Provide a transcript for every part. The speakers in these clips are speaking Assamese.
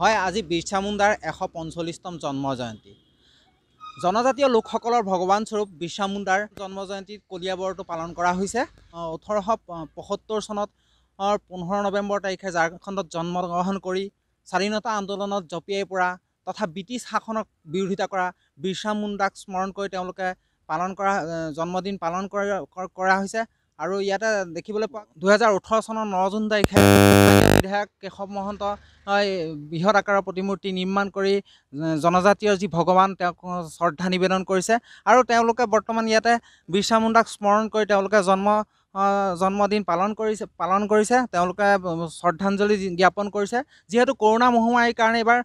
হয় আজি বিৰছা মুণ্ডাৰ ১৪৫তম জন্ম জয়ন্তী। জনজাতীয় লোকসকলৰ ভগৱান স্বৰূপ বিৰছা মুণ্ডাৰ জন্ম জয়ন্তীত কলিয়াবৰটো পালন কৰা হৈছে। ১৮৭৫ চনত ১৫ নৱেম্বৰ তাৰিখে ঝাৰখণ্ডত জন্মগ্ৰহণ কৰি স্বাধীনতা আন্দোলনত জঁপিয়াই পৰা তথা ব্ৰিটিছ শাসনক বিৰোধিতা কৰা বিৰছা মুণ্ডাক স্মৰণ কৰি তেওঁলোকে পালন কৰা জন্মদিন পালন কৰা হৈছে। আৰু ইয়াতে দেখিবলৈ পোৱা ২০১৮ চনৰ ৯ জুন তাৰিখে বিধায়ক কেশৱ মহন্ত বৃহৎ আকাৰৰ প্ৰতিমূৰ্তি নিৰ্মাণ কৰি জনজাতীয় যি ভগৱান তেওঁক শ্ৰদ্ধা নিবেদন কৰিছে। আৰু তেওঁলোকে বৰ্তমান ইয়াতে বিৰছা মুণ্ডাক স্মৰণ কৰি তেওঁলোকে জন্মদিন পালন কৰিছে, তেওঁলোকে শ্ৰদ্ধাঞ্জলি জ্ঞাপন কৰিছে। যিহেতু কৰোণা মহামাৰীৰ কাৰণে এইবাৰ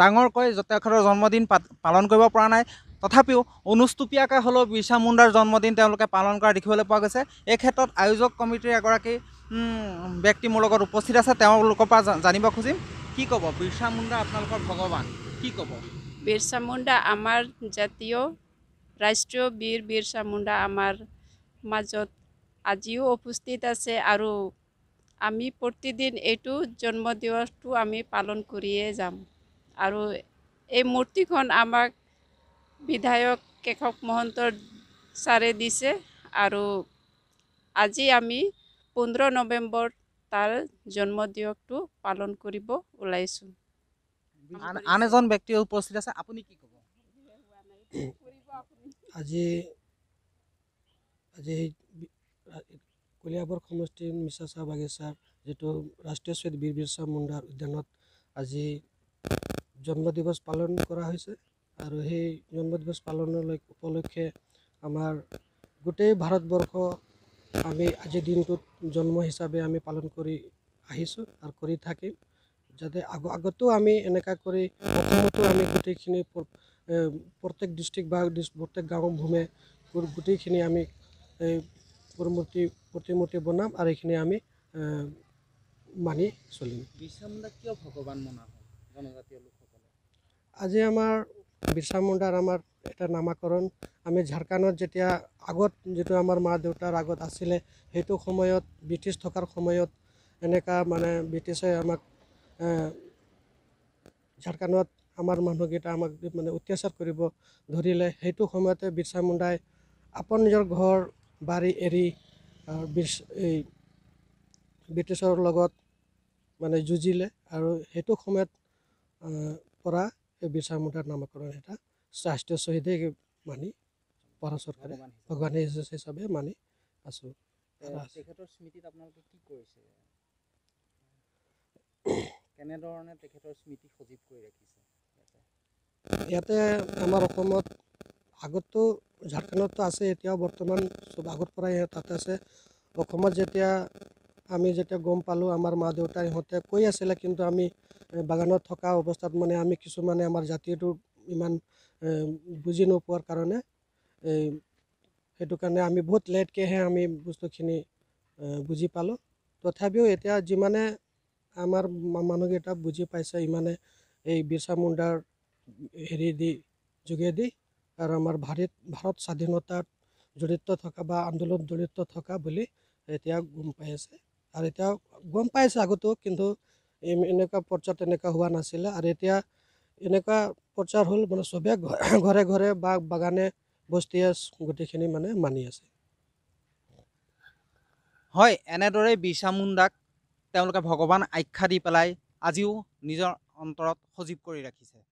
ডাঙৰকৈ তেখেতৰ জন্মদিন পালন কৰিব পৰা নাই, তথাপিও অনুষ্টুপীয়াকৈ হ'লেও বিৰছা মুণ্ডাৰ জন্মদিন তেওঁলোকে পালন কৰা দেখিবলৈ পোৱা গৈছে। এই ক্ষেত্ৰত আয়োজক কমিটিৰ এগৰাকী ব্যক্তি মোৰ লগত উপস্থিত আছে, তেওঁলোকৰ পৰা জানিব খুজিম। কি ক'ব বিৰছা মুণ্ডা আপোনালোকৰ ভগৱান, কি ক'ব? বিৰছা মুণ্ডা আমাৰ জাতীয় ৰাষ্ট্ৰীয় বীৰ বিৰছা মুণ্ডা আমাৰ মাজত আজিও উপস্থিত আছে আৰু আমি প্ৰতিদিন এইটো জন্মদিনটো আমি পালন কৰিয়ে যাম। আৰু এই মূৰ্তিখন আমাক বিধায়ক কেশৱ মহন্তৰ ছাৰে দিছে আৰু আজি আমি ১৫ নৱেম্বৰ তাৰ জন্মদিনটো পালন কৰিব ওলাইছোঁ। আন এজন ব্যক্তি উপস্থিত আছে, আপুনি কি ক'ব? আজি আজি কলিয়াবৰ সমষ্টিৰ মিছাচা বাগিচাৰ যিটো ৰাষ্ট্ৰীয় শ্বহীদ বীৰ বিৰছা মুণ্ডাৰ উদ্যানত আজি জন্মদিৱস পালন কৰা হৈছে। আৰু সেই জন্মদিৱস পালনৰ উপলক্ষে আমাৰ গোটেই ভাৰতবৰ্ষ আমি আজিৰ দিনটোত জন্ম হিচাপে আমি পালন কৰি আহিছোঁ আৰু কৰি থাকিম, যাতে আগতো আমি এনেকুৱা কৰি অসমতো আমি গোটেইখিনি প্ৰত্যেক ডিষ্ট্ৰিক্ট বা প্ৰত্যেক গাঁও ভূমে গোটেইখিনি আমি প্ৰতিমূৰ্তি বনাম আৰু এইখিনি আমি মানি চলিম। বিৰছা মুণ্ডা কিয় ভগৱান মনা হয় জনজাতীয় লোকসকলে? আজি আমাৰ বিৰছা মুণ্ডাৰ আমাৰ এটা নামাকৰণ, আমি ঝাৰখণ্ডত যেতিয়া আগত যিটো আমাৰ মা দেউতাৰ আগত আছিলে সেইটো সময়ত ব্ৰিটিছ থকাৰ সময়ত এনেকুৱা মানে ব্ৰিটিছে আমাক ঝাৰখণ্ডত আমাৰ মানুহকেইটা আমাক মানে অত্যাচাৰ কৰিব ধৰিলে, সেইটো সময়তে বিৰছা মুণ্ডাই আপোন নিজৰ ঘৰ বাৰী এৰি এই ব্ৰিটিছৰ লগত মানে যুঁজিলে আৰু সেইটো সময়ত পৰা এই বিৰছা মুণ্ডাৰ নামকৰণ এটা ৰাষ্ট্ৰীয় শ্বহীদে মানি ভাৰত চৰকাৰে ভগৱান হিচাপে মানি আছোঁ। তেখেতৰ স্মৃতিত আপোনালোকে কি কৰিছে, কেনেধৰণে তেখেতৰ স্মৃতি সজীৱ কৰি ৰাখিছে? ইয়াতে আমাৰ অসমত আগতো ঝাৰখণ্ডতো আছে, এতিয়াও বৰ্তমান চব আগৰ পৰাই তাতে আছে। অসমত যেতিয়া আমি যেতিয়া গম পালোঁ আমাৰ মা দেউতাই ইহঁতে কৈ আছিলে, কিন্তু আমি বাগানত থকা অৱস্থাত মানে আমি কিছুমানে আমাৰ জাতিটো ইমান বুজি নোপোৱাৰ কাৰণে সেইটো কাৰণে আমি বহুত লেটকৈহে আমি বস্তুখিনি বুজি পালোঁ। তথাপিও এতিয়া যিমানে আমাৰ মানুহকেইটা বুজি পাইছে ইমানে এই বিৰছা মুণ্ডাৰ হেৰি দি যোগেদি আৰু আমাৰ ভাৰত স্বাধীনতাত জড়িত থকা বা আন্দোলনত জড়িত থকা বুলি এতিয়া গম পাই আছে। আৰু এতিয়া গম পাই আছে আগতো, কিন্তু এনেকুৱা প্ৰচাৰ তেনেকুৱা হোৱা নাছিলে। আৰু এতিয়া এনেকুৱা প্ৰচাৰ হ'ল মানে চবে ঘৰে ঘৰে বা বাগানে বস্তিয়ে গোটেইখিনি মানে মানি আছে। হয়, এনেদৰে বিৰছা মুণ্ডাক তেওঁলোকে ভগৱান আখ্যা দি পেলাই আজিও নিজৰ অন্তৰত সজীৱ কৰি ৰাখিছে।